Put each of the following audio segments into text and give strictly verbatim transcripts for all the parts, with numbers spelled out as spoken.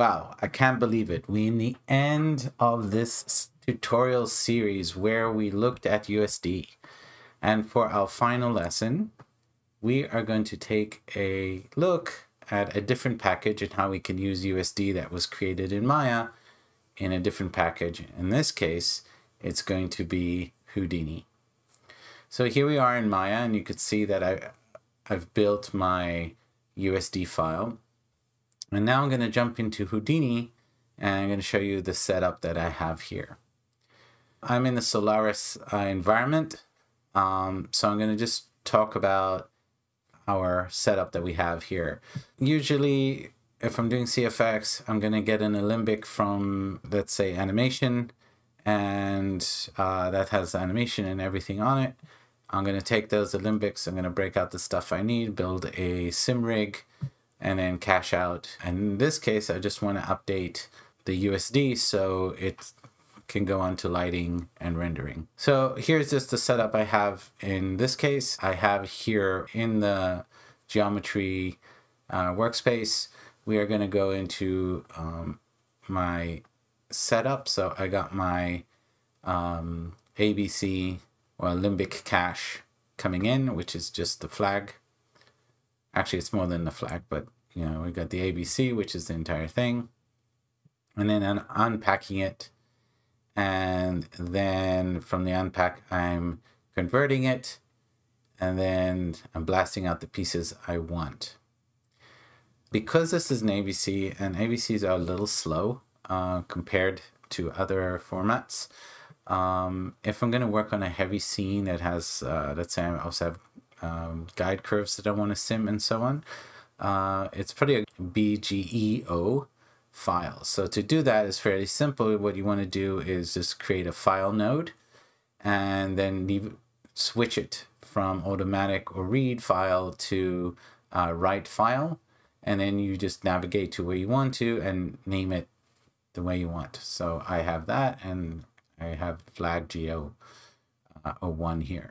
Wow, I can't believe it. We're in the end of this tutorial series where we looked at U S D. And for our final lesson, we are going to take a look at a different package and how we can use U S D that was created in Maya in a different package. In this case, it's going to be Houdini. So here we are in Maya, and you could see that I, I've built my U S D file. And now I'm going to jump into Houdini, and I'm going to show you the setup that I have here. I'm in the Solaris uh, environment, um, so I'm going to just talk about our setup that we have here. Usually, if I'm doing C F X, I'm going to get an Alembic from, let's say, animation, and uh, that has animation and everything on it. I'm going to take those Alembics, I'm going to break out the stuff I need, build a sim rig, and then cache out. And in this case, I just want to update the U S D so it can go on to lighting and rendering. So here's just the setup I have in this case. I have here in the geometry uh, workspace, we are going to go into um, my setup. So I got my um, A B C or Alembic cache coming in, which is just the flag. Actually, it's more than the flag, but you know, we've got the A B C, which is the entire thing. And then un unpacking it. And then from the unpack, I'm converting it. And then I'm blasting out the pieces I want. Because this is an A B C, and A B Cs are a little slow uh, compared to other formats. Um, if I'm going to work on a heavy scene that has, uh, let's say I also have Um, guide curves that I want to sim and so on, uh, it's pretty a B G E O file. So to do that is fairly simple. What you want to do is just create a file node and then leave, switch it from automatic or read file to uh, write file, and then you just navigate to where you want to and name it the way you want. So I have that, and I have flag geo uh, oh one here.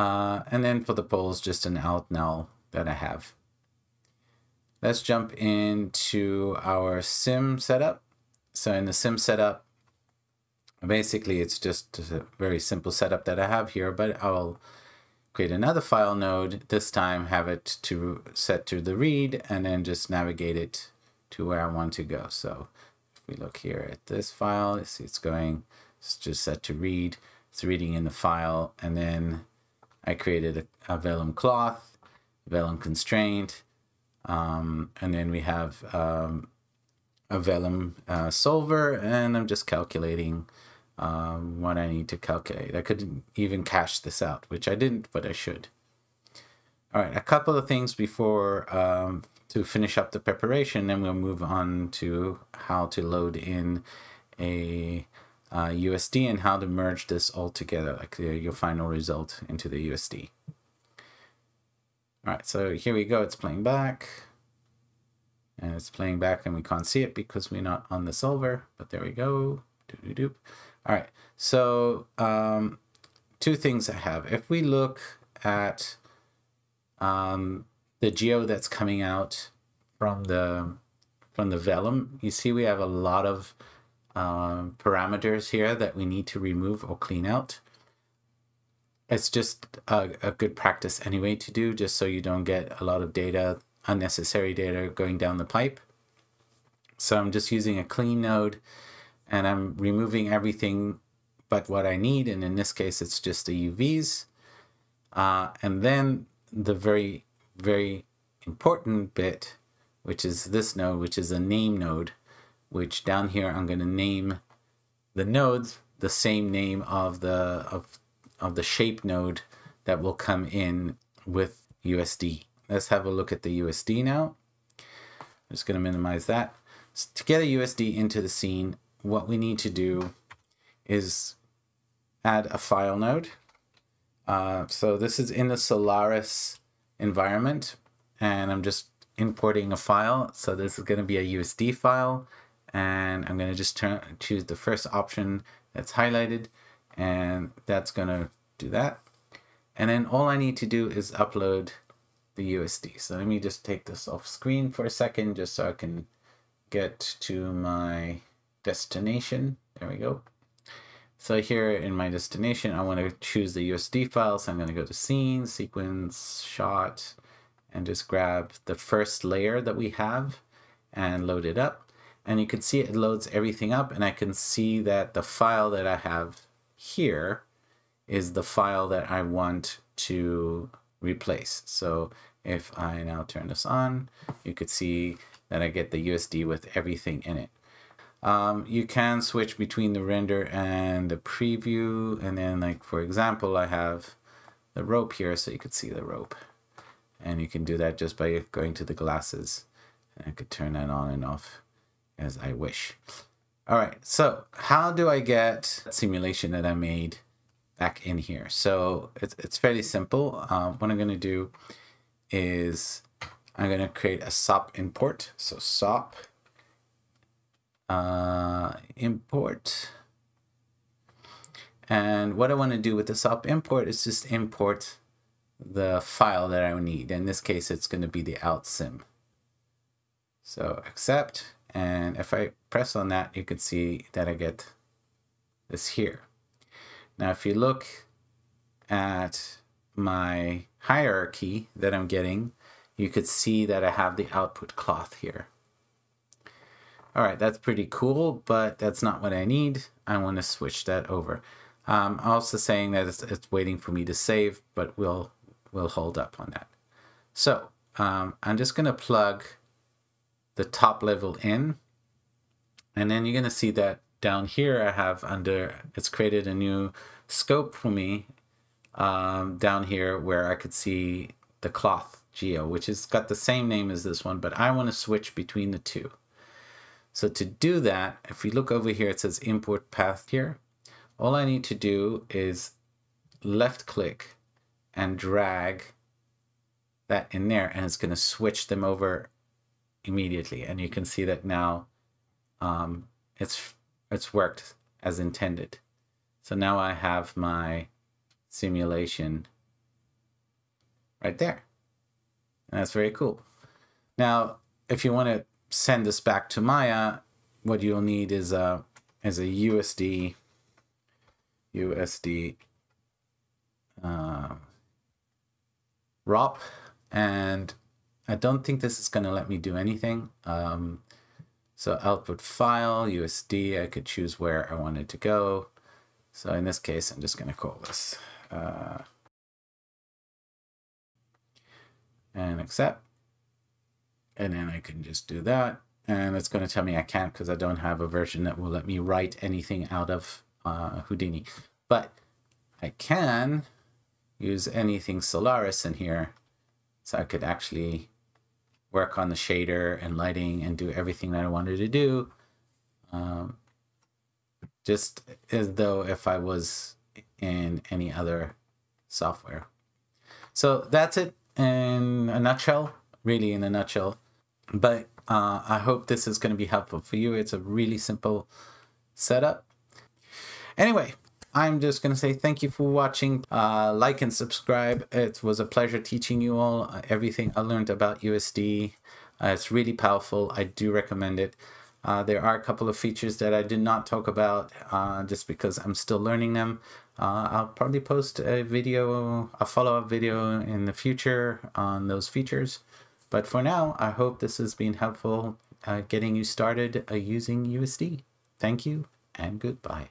Uh, and then for the polls, just an out null that I have. Let's jump into our sim setup. So in the sim setup, basically it's just a very simple setup that I have here, but I'll create another file node, this time have it to set to the read, and then just navigate it to where I want to go. So if we look here at this file, you see it's going, it's just set to read, it's reading in the file, and then I created a, a vellum cloth, vellum constraint, um, and then we have um, a vellum uh, solver, and I'm just calculating um, what I need to calculate. I couldn't even cache this out, which I didn't, but I should. All right, a couple of things before um, to finish up the preparation, then we'll move on to how to load in a Uh, U S D and how to merge this all together, like the, your final result into the U S D. All right, so here we go. It's playing back, and it's playing back, and we can't see it because we're not on the solver. But there we go. Doo -doo -doo. All right. So um, two things I have. If we look at um, the geo that's coming out from the from the vellum, you see we have a lot of Uh, parameters here that we need to remove or clean out. It's just a, a good practice anyway to do, just so you don't get a lot of data, unnecessary data going down the pipe. So I'm just using a clean node, and I'm removing everything but what I need, and in this case it's just the U Vs. Uh, and then the very, very important bit, which is this node, which is a name node, which down here I'm going to name the nodes the same name of the of, of the shape node that will come in with U S D. Let's have a look at the U S D now. I'm just going to minimize that. So to get a U S D into the scene, what we need to do is add a file node. Uh, so this is in the Solaris environment, and I'm just importing a file. So this is going to be a U S D file. And I'm going to just turn, choose the first option that's highlighted, and that's going to do that. And then all I need to do is upload the U S D. So let me just take this off screen for a second, just so I can get to my destination. There we go. So here in my destination, I want to choose the U S D file. So I'm going to go to scene, sequence, shot, and just grab the first layer that we have and load it up. And you can see it loads everything up, and I can see that the file that I have here is the file that I want to replace. So if I now turn this on, you could see that I get the U S D with everything in it. Um, you can switch between the render and the preview. And then, like, for example, I have the rope here, so you could see the rope. And you can do that just by going to the glasses. And I could turn that on and off as I wish. All right, so how do I get that simulation that I made back in here? So it's, it's fairly simple. Um, what I'm going to do is I'm going to create a S O P import. So S O P uh, import. And what I want to do with the S O P import is just import the file that I need. In this case, it's going to be the out sim. So accept. And if I press on that, you can see that I get this here. Now, if you look at my hierarchy that I'm getting, you could see that I have the output cloth here. All right, that's pretty cool, but that's not what I need. I want to switch that over. Um, also saying that it's, it's waiting for me to save, but we'll, we'll hold up on that. So um, I'm just going to plug the top level in, and then you're going to see that down here I have under, it's created a new scope for me um, down here where I could see the cloth geo, which has got the same name as this one, but I want to switch between the two. So to do that, if we look over here, it says import path here. All I need to do is left click and drag that in there, and it's going to switch them over immediately. And you can see that now um, it's it's worked as intended. So now I have my simulation right there. And that's very cool. Now, if you want to send this back to Maya, what you'll need is a is a U S D U S D uh, R O P, and I don't think this is going to let me do anything. Um, so output file, U S D, I could choose where I wanted to go. So in this case, I'm just going to call this uh, and accept. And then I can just do that. And it's going to tell me I can't because I don't have a version that will let me write anything out of uh, Houdini. But I can use anything Solaris in here. So I could actually work on the shader and lighting and do everything that I wanted to do, um, just as though if I was in any other software. So that's it in a nutshell, really in a nutshell. But uh, I hope this is going to be helpful for you. It's a really simple setup. Anyway, I'm just going to say thank you for watching. Uh, like and subscribe. It was a pleasure teaching you all everything I learned about U S D. Uh, it's really powerful. I do recommend it. Uh, there are a couple of features that I did not talk about uh, just because I'm still learning them. Uh, I'll probably post a video, a follow-up video in the future on those features. But for now, I hope this has been helpful uh, getting you started uh, using U S D. Thank you and goodbye.